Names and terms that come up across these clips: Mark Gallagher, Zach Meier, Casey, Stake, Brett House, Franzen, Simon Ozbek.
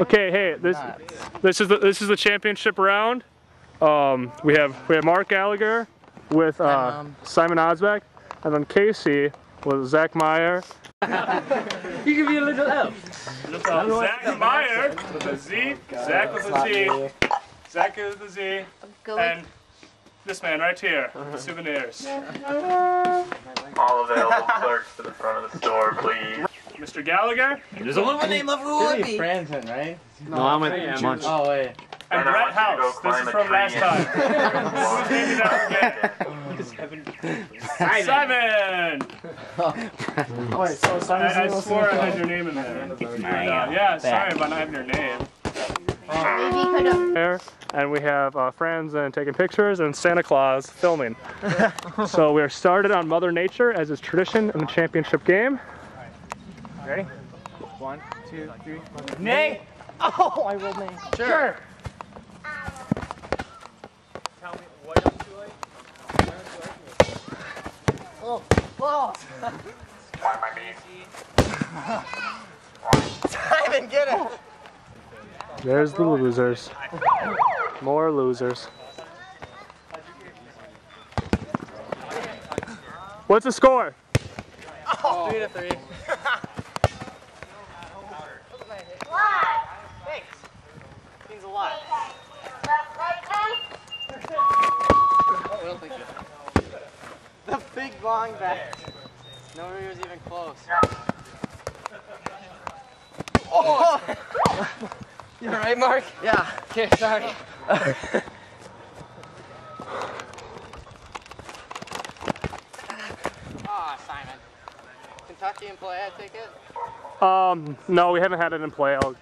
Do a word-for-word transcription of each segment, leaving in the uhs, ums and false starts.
Okay, hey, this this is the this is the championship round. Um, we have we have Mark Gallagher with uh, Simon Ozbek, and then Casey with Zach Meier. You can be a little elf. Zach Meier with a Z, Zach with a Z, Zach with a Z, and this man right here, souvenirs. All available clerks to the front of the store, please. Mister Gallagher. There's only one name left who would be. Franzen, right? No, no, I'm with Munch. Oh, wait. And Brett House. This is from last time. This is Simon. Simon! Oh, wait, so Simon's I, I swore I had your name in there. And, uh, yeah, sorry about not having your name. Um, and we have uh, friends and taking pictures and Santa Claus filming. So we are started on Mother Nature as is tradition in the championship game. Ready? One, two, three. Nay! Oh, I rolled nay. Sure. Sure. Tell me what else you like. Oh, oh! Squat my knees. Simon, get it! There's the losers. More losers. What's the score? Oh. Three to three. Means a lot. The big long back. Nobody was even close. Oh! You alright, Mark? Yeah. Okay, sorry. Ah, oh, Simon. Kentucky in play, I take it? Um, no, we haven't had it in play all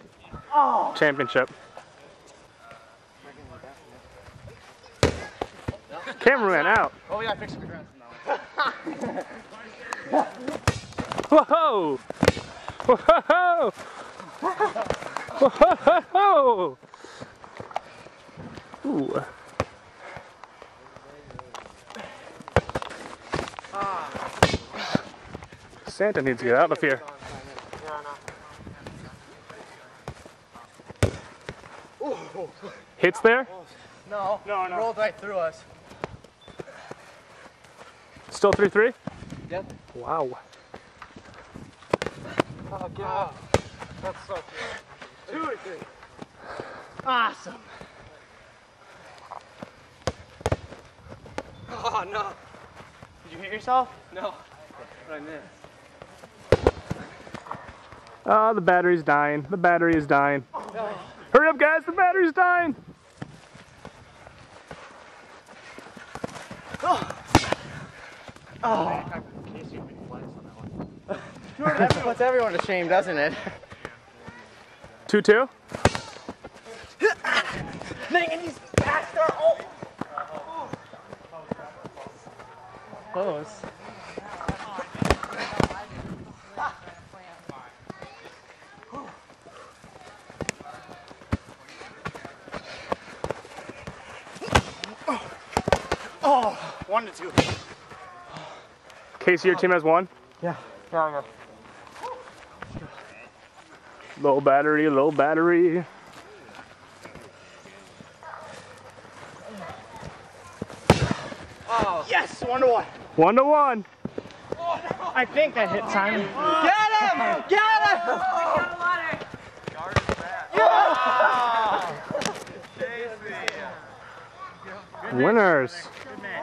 oh. championship. Cameraman out. Oh, we got pictures of the ground. Whoa! Whoa! Whoa! Ooh. Santa needs to get out of here. Hits there? No. No, no. Rolled right through us. Still three three? Yep. Wow. Oh, God. That's so cool. two or three. Awesome. Oh, no. Did you hit yourself? No. What I missed. Oh, the battery's dying. The battery is dying. Oh, no. Hurry up, guys. The battery's dying. Oh. Oh. That puts everyone to shame, doesn't it? Two two. Dang, he's faster. Oh. Close. Oh. Oh. One to two. Casey, your team has one? Yeah. Yeah, I know. Low battery, low battery. Oh. Yes, one to one. One to one. Oh, no. I think that hit Simon. Oh. Get him! Get him! Oh. We got a ladder. Guard is back. Yeah. Oh. Winners. Good, man.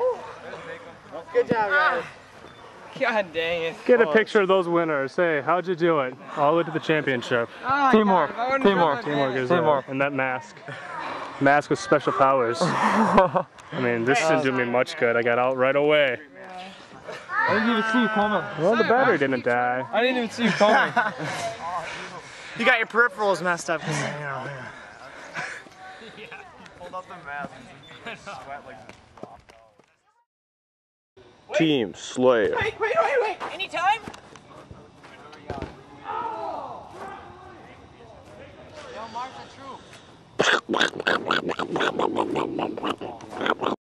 Good job, guys. God dang it. Get a picture of those winners. Hey, how'd you do it? All the way to the championship. Oh, teamwork. Teamwork. Teamwork is teamwork. And that mask. Mask with special powers. I mean, this didn't do me much good. I got out right away. I didn't even see you coming. Well, the battery didn't die. I didn't even see you coming. You got your peripherals messed up. Yeah, he pulled up the mask and sweat like this. Team Slayer. Wait, wait, wait, wait! Any time? Oh. Yo, Mark, the truth.